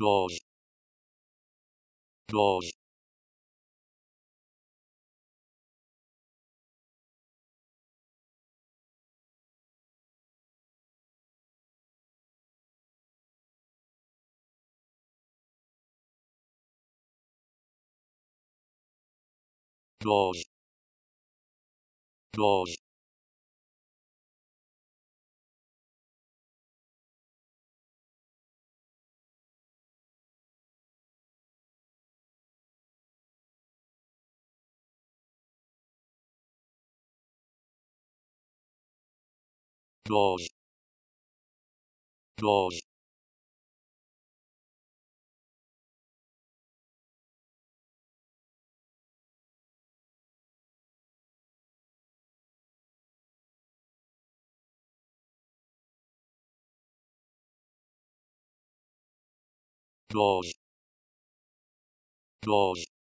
2 2 2 2